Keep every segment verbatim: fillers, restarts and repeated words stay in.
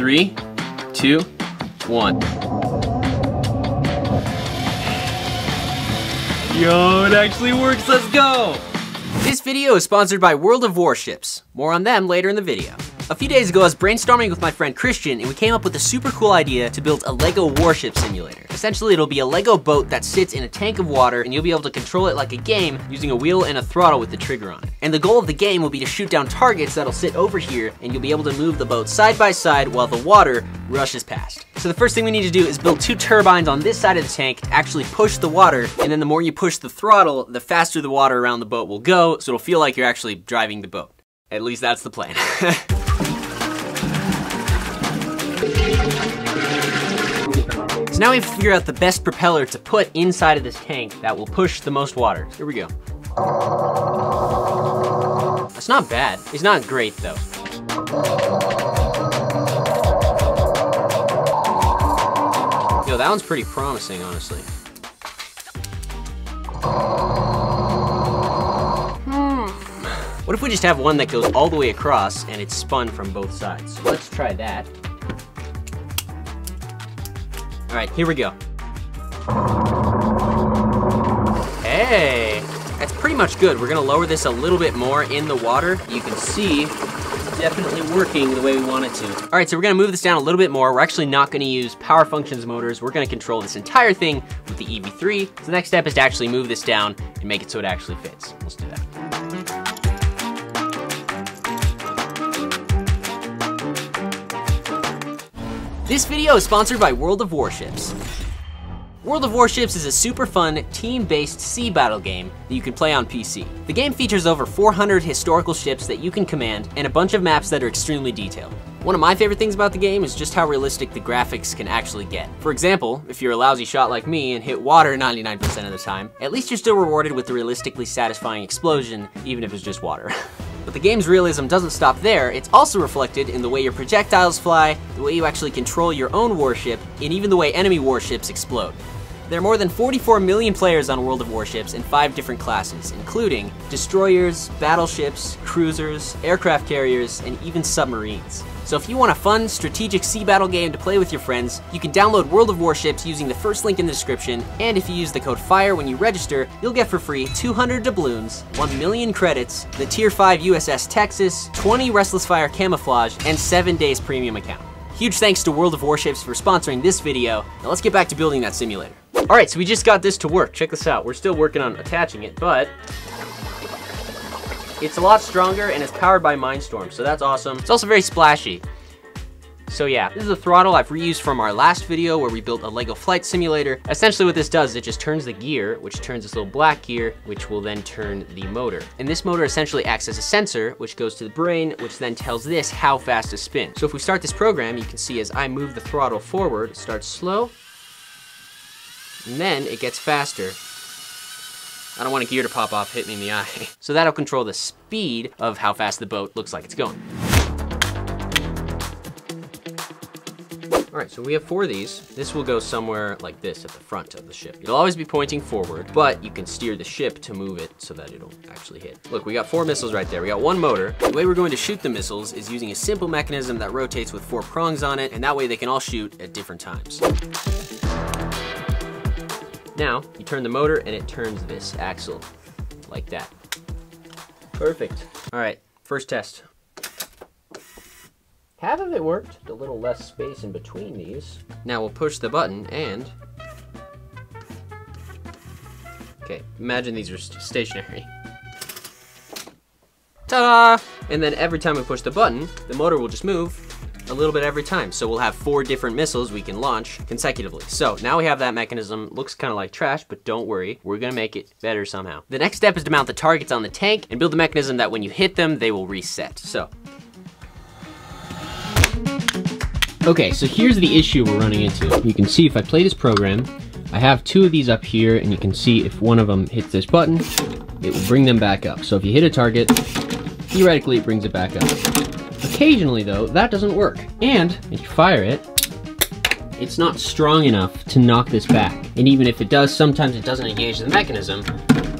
Three, two, one. Yo, it actually works, let's go! This video is sponsored by World of Warships. More on them later in the video. A few days ago, I was brainstorming with my friend Christian, and we came up with a super cool idea to build a LEGO warship simulator. Essentially, it'll be a LEGO boat that sits in a tank of water, and you'll be able to control it like a game using a wheel and a throttle with the trigger on it. And the goal of the game will be to shoot down targets that'll sit over here, and you'll be able to move the boat side by side while the water rushes past. So the first thing we need to do is build two turbines on this side of the tank to actually push the water, and then the more you push the throttle, the faster the water around the boat will go, so it'll feel like you're actually driving the boat. At least that's the plan. So now we have to figure out the best propeller to put inside of this tank that will push the most water. Here we go. It's not bad. It's not great though. Yo, that one's pretty promising, honestly. What if we just have one that goes all the way across and it's spun from both sides? Let's try that. All right, here we go. Hey, that's pretty much good. We're gonna lower this a little bit more in the water. You can see it's definitely working the way we want it to. All right, so we're gonna move this down a little bit more. We're actually not gonna use power functions motors. We're gonna control this entire thing with the E V three. So the next step is to actually move this down and make it so it actually fits. Let's do that. This video is sponsored by World of Warships. World of Warships is a super fun, team-based sea battle game that you can play on P C. The game features over four hundred historical ships that you can command and a bunch of maps that are extremely detailed. One of my favorite things about the game is just how realistic the graphics can actually get. For example, if you're a lousy shot like me and hit water ninety-nine percent of the time, at least you're still rewarded with a realistically satisfying explosion, even if it's just water. But the game's realism doesn't stop there, it's also reflected in the way your projectiles fly, the way you actually control your own warship, and even the way enemy warships explode. There are more than forty-four million players on World of Warships in five different classes, including destroyers, battleships, cruisers, aircraft carriers, and even submarines. So if you want a fun, strategic sea battle game to play with your friends, you can download World of Warships using the first link in the description, and if you use the code FIRE when you register, you'll get for free two hundred doubloons, one million credits, the tier five U S S Texas, twenty Restless Fire camouflage, and seven days premium account. Huge thanks to World of Warships for sponsoring this video. Now let's get back to building that simulator. All right, so we just got this to work. Check this out. We're still working on attaching it, but it's a lot stronger and it's powered by Mindstorms, so that's awesome. It's also very splashy. So yeah, this is a throttle I've reused from our last video where we built a LEGO flight simulator. Essentially what this does is it just turns the gear, which turns this little black gear, which will then turn the motor. And this motor essentially acts as a sensor, which goes to the brain, which then tells this how fast to spin. So if we start this program, you can see as I move the throttle forward, it starts slow, and then it gets faster. I don't want a gear to pop off, hit me in the eye. So that'll control the speed of how fast the boat looks like it's going. All right, so we have four of these. This will go somewhere like this at the front of the ship. It'll always be pointing forward, but you can steer the ship to move it so that it'll actually hit. Look, we got four missiles right there. We got one motor. The way we're going to shoot the missiles is using a simple mechanism that rotates with four prongs on it, and that way they can all shoot at different times. Now, you turn the motor and it turns this axle like that. Perfect. All right, first test. Half of it worked, a little less space in between these. Now we'll push the button and... Okay, imagine these are stationary. Ta-da! And then every time we push the button, the motor will just move a little bit every time. So we'll have four different missiles we can launch consecutively. So now we have that mechanism. Looks kind of like trash, but don't worry. We're gonna make it better somehow. The next step is to mount the targets on the tank and build the mechanism that when you hit them, they will reset, so. Okay, so here's the issue we're running into. You can see if I play this program, I have two of these up here and you can see if one of them hits this button, it will bring them back up. So if you hit a target, theoretically it brings it back up. Occasionally though, that doesn't work. And if you fire it, it's not strong enough to knock this back. And even if it does, sometimes it doesn't engage the mechanism,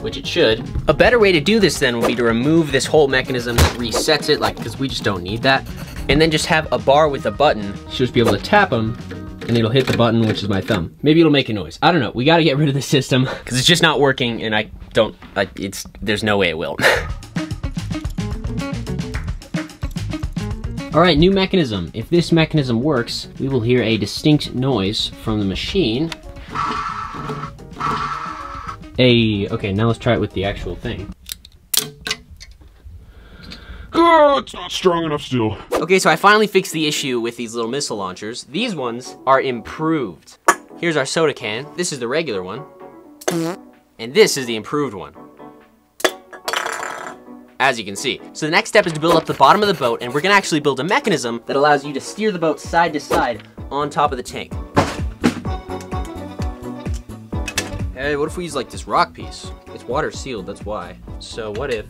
which it should. A better way to do this then would be to remove this whole mechanism that resets it, like, because we just don't need that. and then just have a bar with a button. Should just be able to tap them and it'll hit the button, which is my thumb. Maybe it'll make a noise. I don't know. We got to get rid of the system because it's just not working, and I don't, I, it's, there's no way it will. All right, new mechanism. If this mechanism works, we will hear a distinct noise from the machine. Hey, okay, now let's try it with the actual thing. Oh, it's not strong enough still. Okay, so I finally fixed the issue with these little missile launchers. These ones are improved. Here's our soda can. This is the regular one. And this is the improved one, as you can see. So the next step is to build up the bottom of the boat, and we're gonna actually build a mechanism that allows you to steer the boat side to side on top of the tank. Hey, what if we use like this rock piece? It's water sealed, that's why. So what if,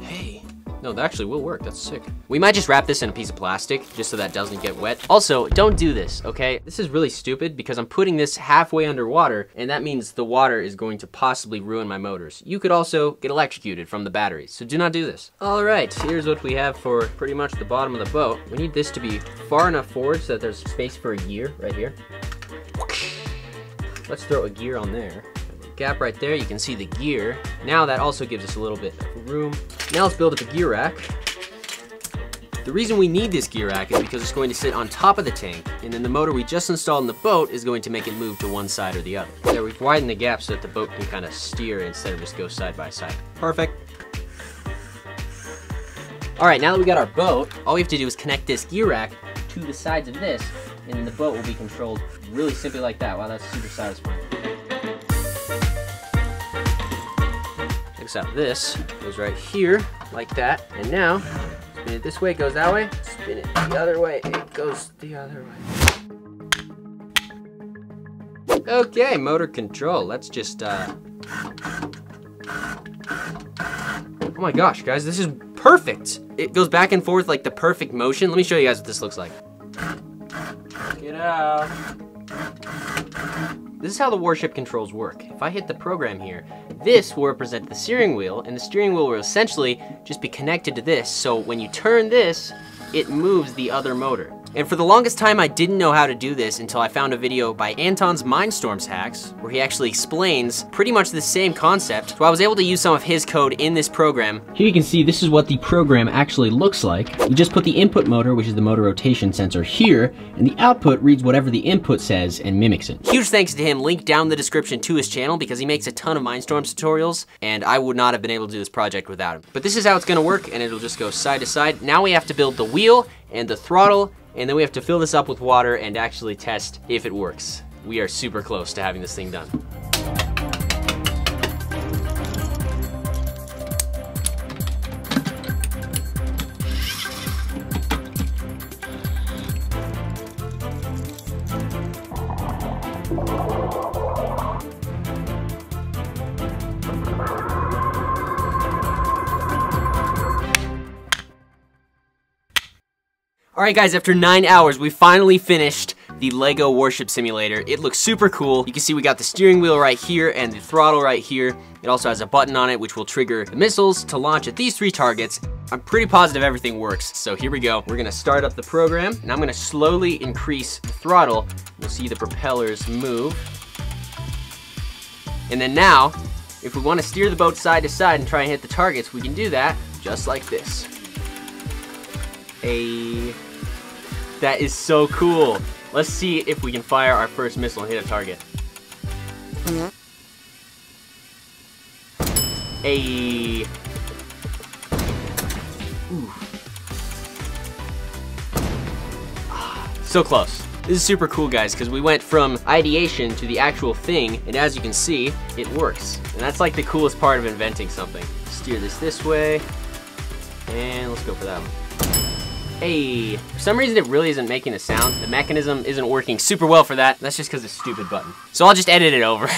hey, no, that actually will work, that's sick. We might just wrap this in a piece of plastic just so that doesn't get wet. Also, don't do this, okay? This is really stupid because I'm putting this halfway underwater, and that means the water is going to possibly ruin my motors. You could also get electrocuted from the batteries, so do not do this. All right, here's what we have for pretty much the bottom of the boat. We need this to be far enough forward so that there's space for a gear right here. Let's throw a gear on there. Gap right there, you can see the gear. Now that also gives us a little bit of room. Now let's build up a gear rack. The reason we need this gear rack is because it's going to sit on top of the tank, and then the motor we just installed in the boat is going to make it move to one side or the other. There, we've widened the gap so that the boat can kind of steer instead of just go side by side. Perfect. All right, now that we got our boat, all we have to do is connect this gear rack to the sides of this, and then the boat will be controlled really simply like that. Wow, that's super satisfying. Takes out this, goes right here, like that. And now, spin it this way, it goes that way. Spin it the other way, it goes the other way. Okay, motor control. Let's just, uh... oh my gosh, guys, this is perfect. It goes back and forth like the perfect motion. Let me show you guys what this looks like. Get out. This is how the warship controls work. If I hit the program here, this will represent the steering wheel, and the steering wheel will essentially just be connected to this, so when you turn this, it moves the other motor. And for the longest time, I didn't know how to do this until I found a video by Anton's Mindstorms Hacks, where he actually explains pretty much the same concept. So I was able to use some of his code in this program. Here you can see this is what the program actually looks like. You just put the input motor, which is the motor rotation sensor, here, and the output reads whatever the input says and mimics it. Huge thanks to him. Link down in the description to his channel because he makes a ton of Mindstorms tutorials, and I would not have been able to do this project without him. But this is how it's gonna work, and it'll just go side to side. Now we have to build the wheel and the throttle, and then we have to fill this up with water and actually test if it works. We are super close to having this thing done. All right guys, after nine hours, we finally finished the LEGO Warship Simulator. It looks super cool. You can see we got the steering wheel right here and the throttle right here. It also has a button on it which will trigger the missiles to launch at these three targets. I'm pretty positive everything works, so here we go. We're gonna start up the program, and I'm gonna slowly increase the throttle. We'll see the propellers move. And then now, if we wanna steer the boat side to side and try and hit the targets, we can do that just like this. A... That is so cool. Let's see if we can fire our first missile and hit a target. A... Ooh. Ah, so close. This is super cool, guys, because we went from ideation to the actual thing, and as you can see, it works. And that's like the coolest part of inventing something. Steer this this way, and let's go for that one. Hey, for some reason it really isn't making a sound. The mechanism isn't working super well for that. That's just because of the stupid button. So I'll just edit it over.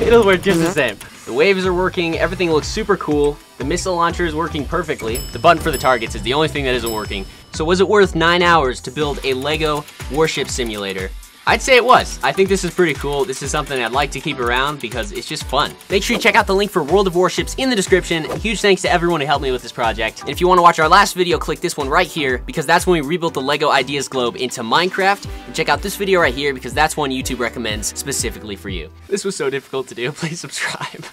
It'll work just the same. The waves are working, everything looks super cool. The missile launcher is working perfectly. The button for the targets is the only thing that isn't working. So was it worth nine hours to build a LEGO Warship Simulator? I'd say it was. I think this is pretty cool. This is something I'd like to keep around because it's just fun. Make sure you check out the link for World of Warships in the description. Huge thanks to everyone who helped me with this project. And if you want to watch our last video, click this one right here, because that's when we rebuilt the LEGO Ideas Globe into Minecraft. And check out this video right here, because that's one YouTube recommends specifically for you. This was so difficult to do. Please subscribe.